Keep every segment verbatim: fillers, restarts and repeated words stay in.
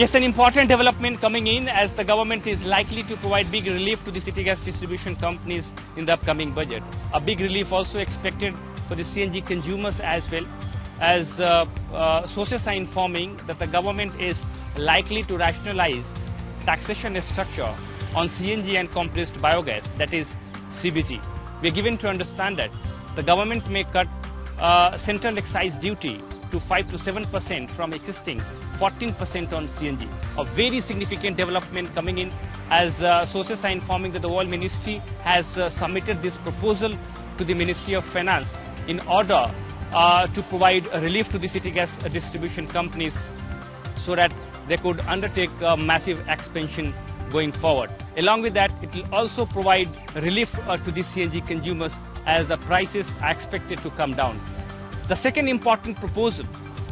Yes, an important development coming in as the government is likely to provide big relief to the city gas distribution companies in the upcoming budget. A big relief also expected for the C N G consumers as well, as uh, uh, sources are informing that the government is likely to rationalize taxation structure on C N G and compressed biogas, that is C B G. We are given to understand that the government may cut uh, central excise duty to five to seven percent from existing fourteen percent on C N G. A very significant development coming in as uh, sources are informing that the Oil Ministry has uh, submitted this proposal to the Ministry of Finance in order uh, to provide relief to the city gas distribution companies so that they could undertake a massive expansion going forward. Along with that, it will also provide relief uh, to the C N G consumers as the prices are expected to come down. The second important proposal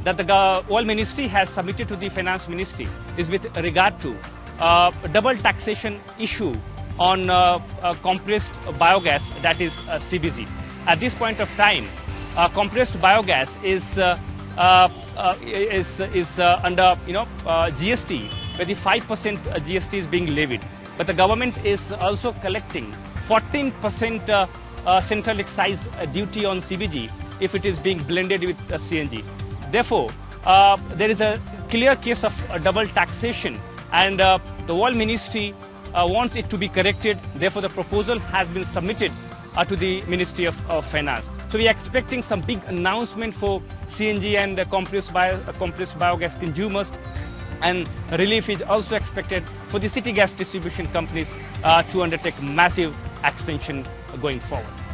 that the Oil Ministry has submitted to the Finance Ministry is with regard to uh, a double taxation issue on uh, uh, compressed biogas, that is uh, C B G. At this point of time, uh, compressed biogas is uh, uh, uh, is is uh, under you know uh, G S T, where the five percent G S T is being levied, but the government is also collecting fourteen percent uh, uh, central excise duty on C B G if it is being blended with uh, C N G. Therefore, uh, there is a clear case of uh, double taxation, and uh, the Oil Ministry uh, wants it to be corrected. Therefore, the proposal has been submitted uh, to the Ministry of uh, Finance. So, we are expecting some big announcement for C N G and uh, compressed, bio, uh, compressed biogas consumers, and relief is also expected for the city gas distribution companies uh, to undertake massive expansion going forward.